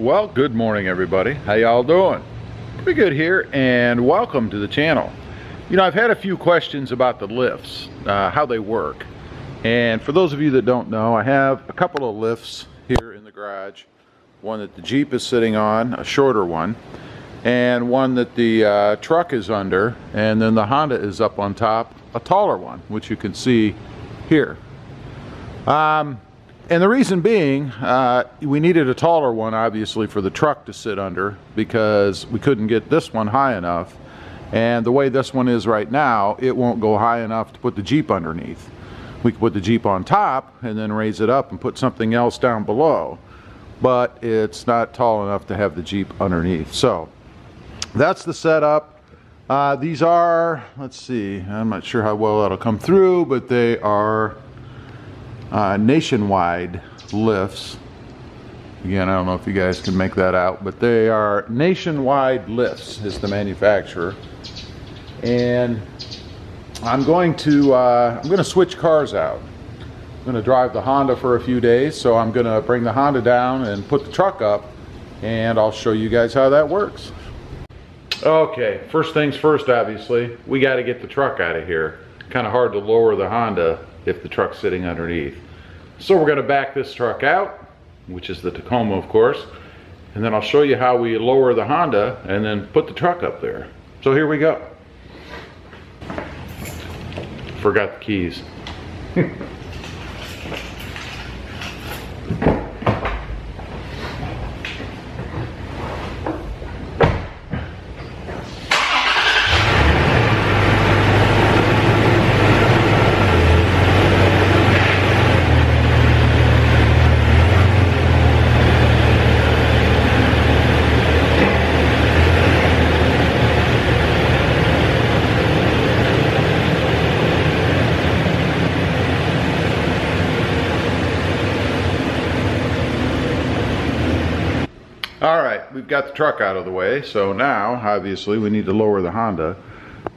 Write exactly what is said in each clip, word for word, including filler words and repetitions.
Well, good morning everybody. How y'all doing? Pretty good here, and welcome to the channel. You know, I've had a few questions about the lifts, uh, how they work. And for those of you that don't know, I have a couple of lifts here in the garage. One that the Jeep is sitting on, a shorter one, and one that the uh, truck is under, and then the Honda is up on top, a taller one, which you can see here. Um, and the reason being, uh, we needed a taller one, obviously, for the truck to sit under because we couldn't get this one high enough. And the way this one is right now, it won't go high enough to put the Jeep underneath. We could put the Jeep on top and then raise it up and put something else down below, but it's not tall enough to have the Jeep underneath. So that's the setup. Uh, these are, let's see, I'm not sure how well that'll come through, but they are uh, Nationwide lifts. Again, I don't know if you guys can make that out, but they are Nationwide Lifts is the manufacturer. And I'm going to, uh, I'm going to switch cars out. I'm going to drive the Honda for a few days, so I'm going to bring the Honda down and put the truck up, and I'll show you guys how that works. Okay, first things first, obviously, we got to get the truck out of here. Kind of hard to lower the Honda if the truck's sitting underneath. So we're going to back this truck out, which is the Tacoma, of course, and then I'll show you how we lower the Honda and then put the truck up there. So here we go. Forgot the keys. We've got the truck out of the way, so now obviously we need to lower the Honda.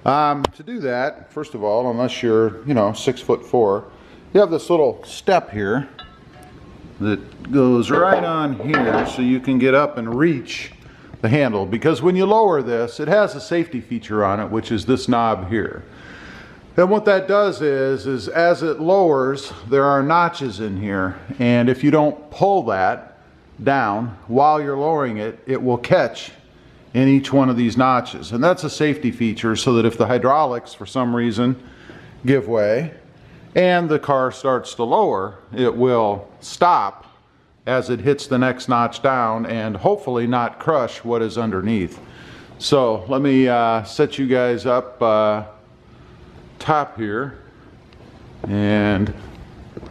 Um, to do that, first of all, unless you're, you know, six foot four, you have this little step here that goes right on here so you can get up and reach the handle, because when you lower this, it has a safety feature on it, which is this knob here. And what that does is, is as it lowers, there are notches in here, and if you don't pull that down while you're lowering it, it will catch in each one of these notches. And that's a safety feature so that if the hydraulics for some reason give way and the car starts to lower, it will stop as it hits the next notch down and hopefully not crush what is underneath. So let me uh, set you guys up uh, top here and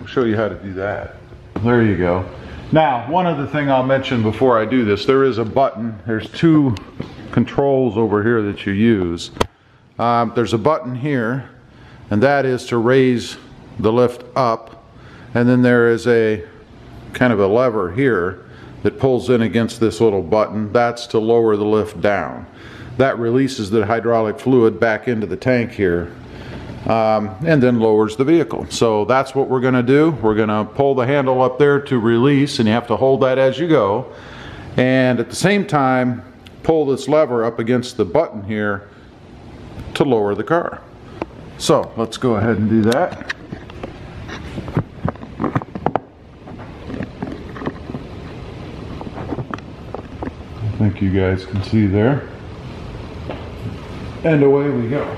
I'll show you how to do that. There you go. Now, one other thing I'll mention before I do this, there is a button. There's two controls over here that you use. Um, there's a button here, and that is to raise the lift up. And then there is a kind of a lever here that pulls in against this little button. That's to lower the lift down. That releases the hydraulic fluid back into the tank here. Um, and then lowers the vehicle. So that's what we're going to do. We're going to pull the handle up there to release, and you have to hold that as you go, and at the same time pull this lever up against the button here to lower the car. So let's go ahead and do that. I think you guys can see there, and away we go.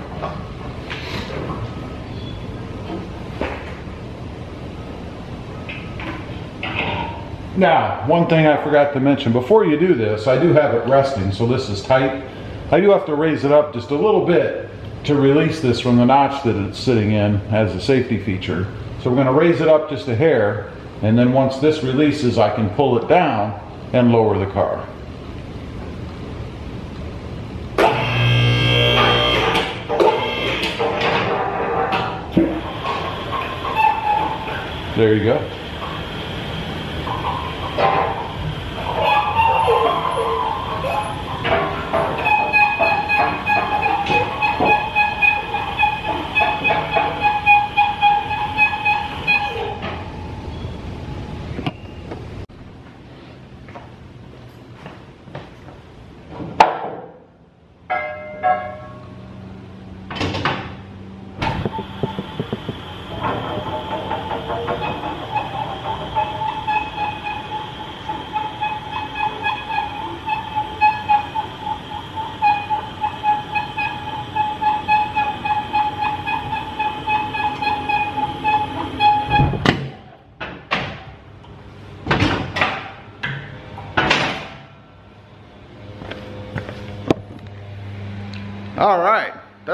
Now, one thing I forgot to mention, before you do this, I do have it resting, so this is tight. I do have to raise it up just a little bit to release this from the notch that it's sitting in as a safety feature. So we're going to raise it up just a hair, and then once this releases, I can pull it down and lower the car. There you go.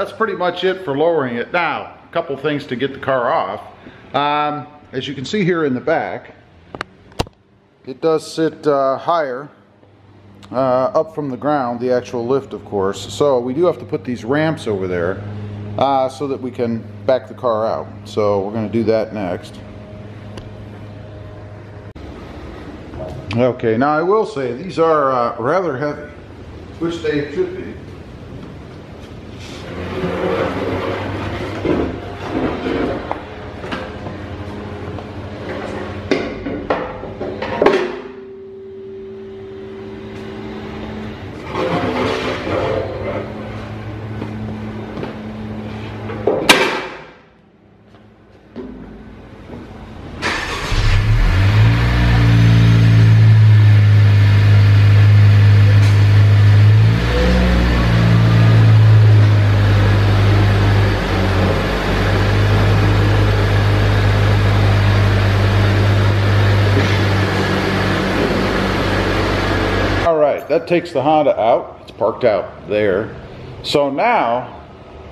that's pretty much it for lowering it. Now, a couple things to get the car off. Um, as you can see here in the back, it does sit uh, higher uh, up from the ground, the actual lift, of course. So we do have to put these ramps over there uh, so that we can back the car out. So we're going to do that next. Okay, now I will say these are uh, rather heavy, which they should be. That takes the Honda out. It's parked out there. So now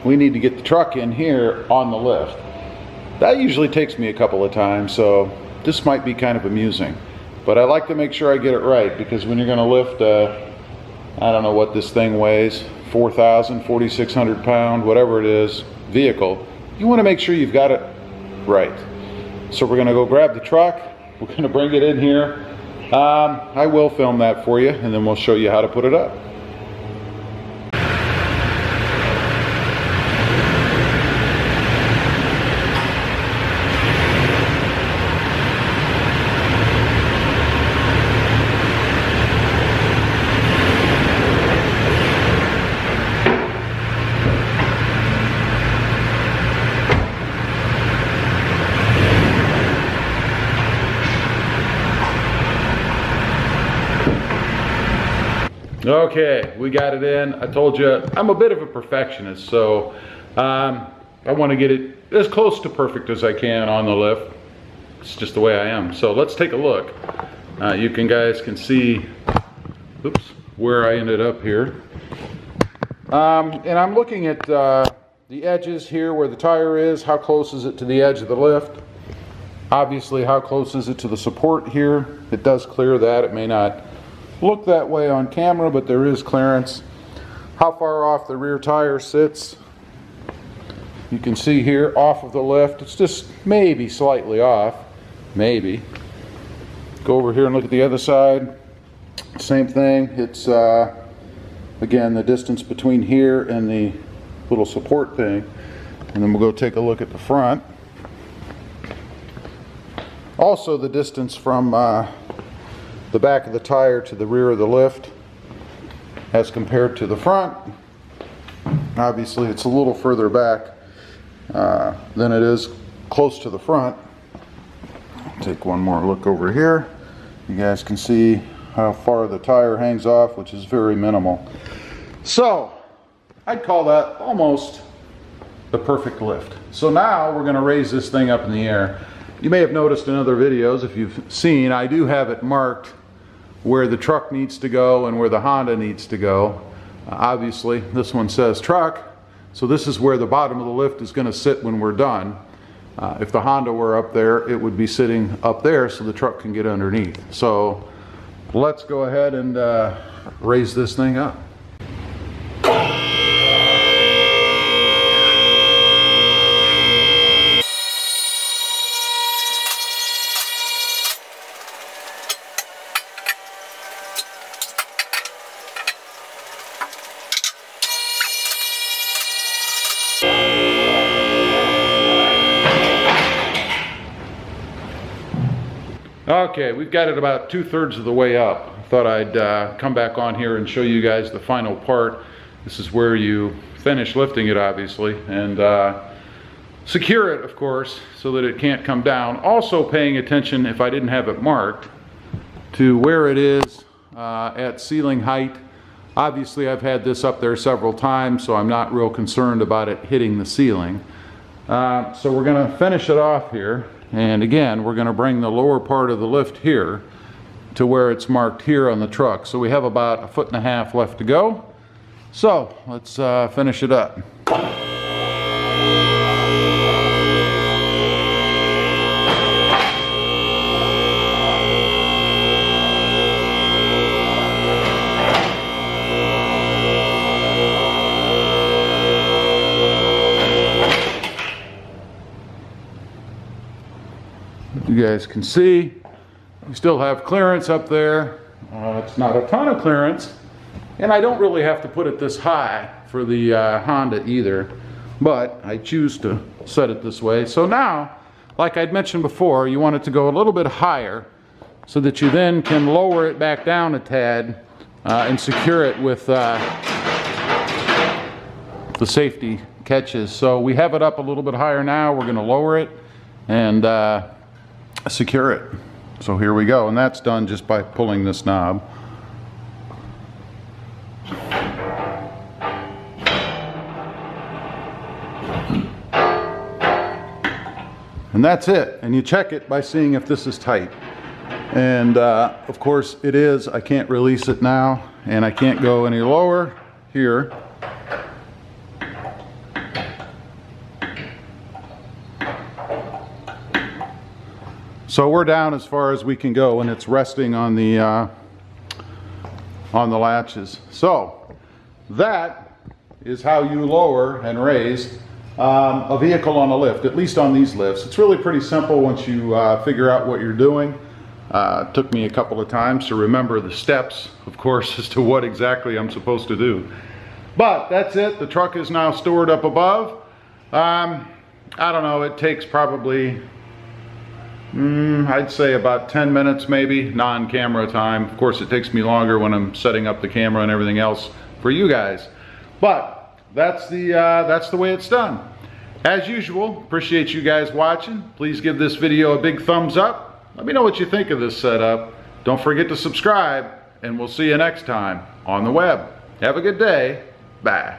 we need to get the truck in here on the lift. That usually takes me a couple of times, so this might be kind of amusing. But I like to make sure I get it right, because when you're going to lift, uh, I don't know what this thing weighs, four thousand, forty-six hundred pound, whatever it is, vehicle, you want to make sure you've got it right. So we're going to go grab the truck. We're going to bring it in here. Um, I will film that for you, and then we'll show you how to put it up. Okay, we got it in. I told you, I'm a bit of a perfectionist, so um, I want to get it as close to perfect as I can on the lift. It's just the way I am. So let's take a look. Uh, you can guys can see, oops, where I ended up here. Um, and I'm looking at uh, the edges here where the tire is. How close is it to the edge of the lift? Obviously, how close is it to the support here? It does clear that. It may not look that way on camera, but there is clearance. How far off the rear tire sits, you can see here, off of the lift. It's just maybe slightly off, maybe. Go over here and look at the other side. Same thing. It's uh, again, the distance between here and the little support thing. And then we'll go take a look at the front. Also the distance from uh, the back of the tire to the rear of the lift as compared to the front. Obviously it's a little further back uh, than it is close to the front. Take one more look over here. You guys can see how far the tire hangs off, which is very minimal. So I'd call that almost the perfect lift. So now we're going to raise this thing up in the air. You may have noticed in other videos, if you've seen, I do have it marked where the truck needs to go and where the Honda needs to go. Uh, obviously, this one says truck, so this is where the bottom of the lift is going to sit when we're done. Uh, if the Honda were up there, it would be sitting up there so the truck can get underneath. So let's go ahead and uh, raise this thing up. Okay, we've got it about two-thirds of the way up. I thought I'd uh, come back on here and show you guys the final part. This is where you finish lifting it, obviously, and uh, secure it, of course, so that it can't come down. Also paying attention, if I didn't have it marked, to where it is uh, at ceiling height. Obviously, I've had this up there several times, so I'm not real concerned about it hitting the ceiling. Uh, so we're going to finish it off here. And again, we're going to bring the lower part of the lift here to where it's marked here on the truck. So we have about a foot and a half left to go. So let's uh, finish it up. you guys can see, we still have clearance up there. Uh, it's not a ton of clearance, and I don't really have to put it this high for the uh, Honda either, but I choose to set it this way. So now, like I'd mentioned before, you want it to go a little bit higher so that you then can lower it back down a tad uh, and secure it with uh, the safety catches. So we have it up a little bit higher now. We're going to lower it and uh, secure it. So here we go, and that's done just by pulling this knob. And that's it, and you check it by seeing if this is tight. And uh, of course it is. I can't release it now, and I can't go any lower here. So we're down as far as we can go, and it's resting on the uh, on the latches. So that is how you lower and raise um, a vehicle on a lift, at least on these lifts. It's really pretty simple once you uh, figure out what you're doing. Uh, it took me a couple of times to remember the steps, of course, as to what exactly I'm supposed to do. But that's it. The truck is now stored up above. Um, I don't know, it takes probably Mm, I'd say about ten minutes maybe, non-camera time. Of course it takes me longer when I'm setting up the camera and everything else for you guys. But that's the, uh, that's the way it's done. As usual, appreciate you guys watching. Please give this video a big thumbs up. Let me know what you think of this setup. Don't forget to subscribe, and we'll see you next time on the web. Have a good day. Bye.